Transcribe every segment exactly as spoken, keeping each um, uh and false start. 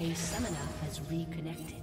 A summoner has reconnected.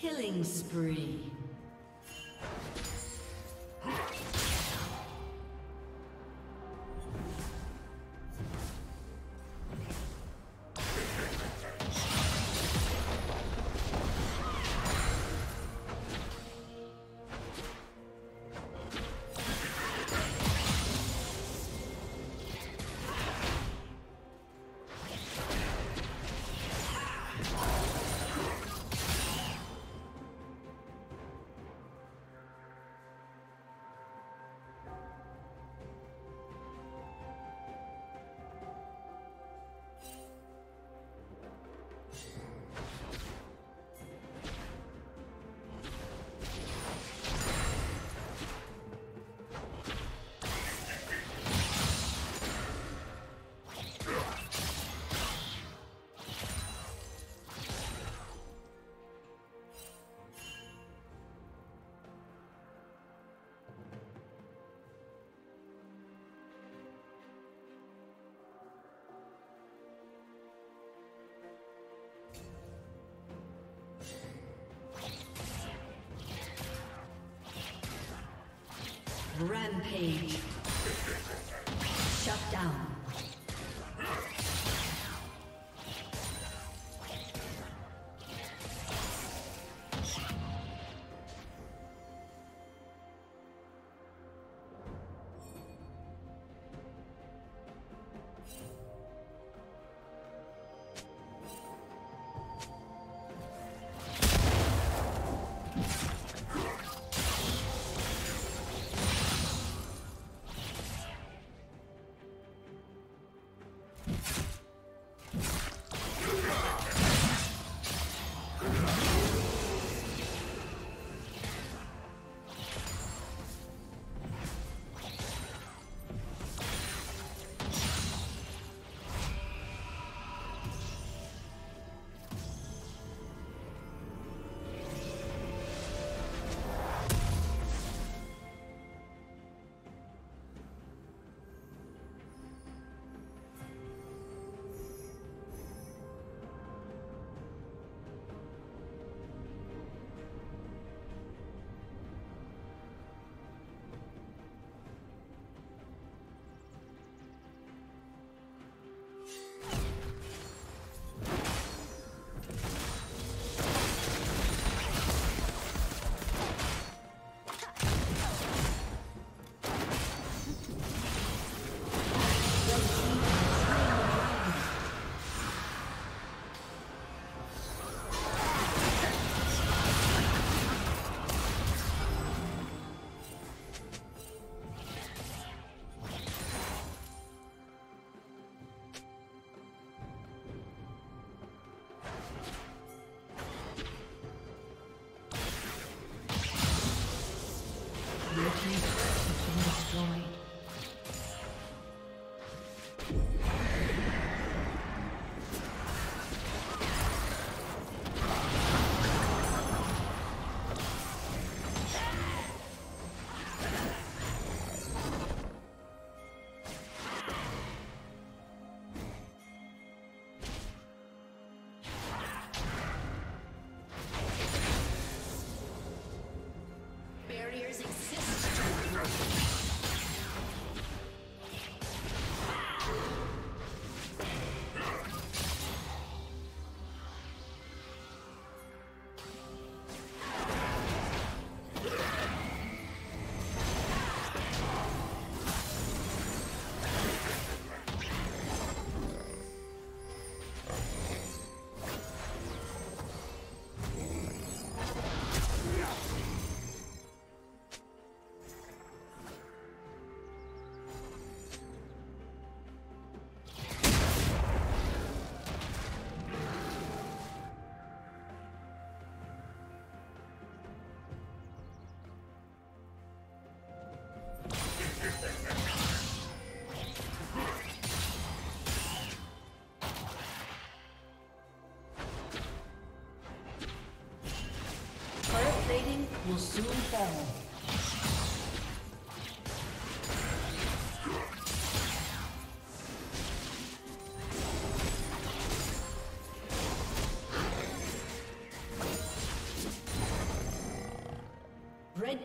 Killing spree. Rampage. Shut down. Will soon fall. Red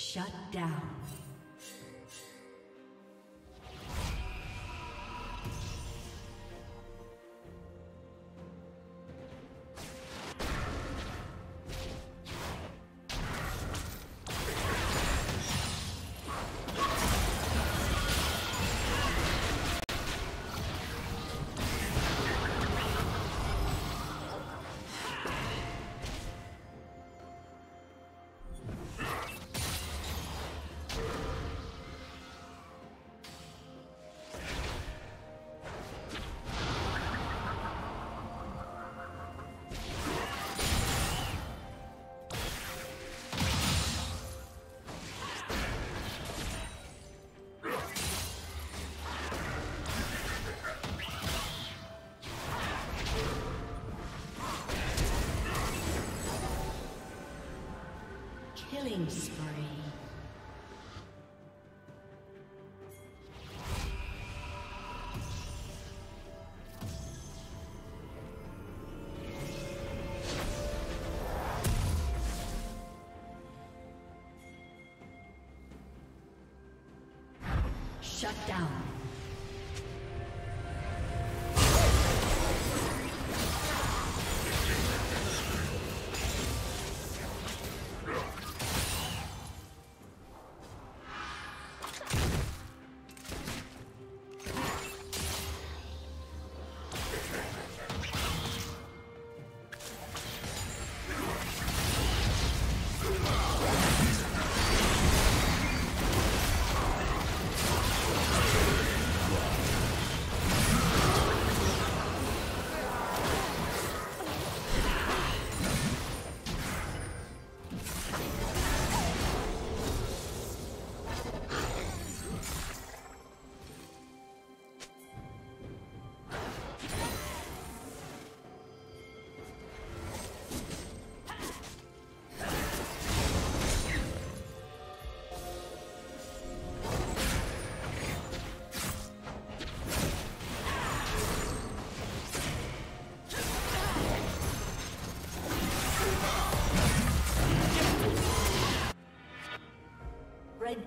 Shut down. Killing spree. Shut down. Red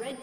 Red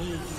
Ace.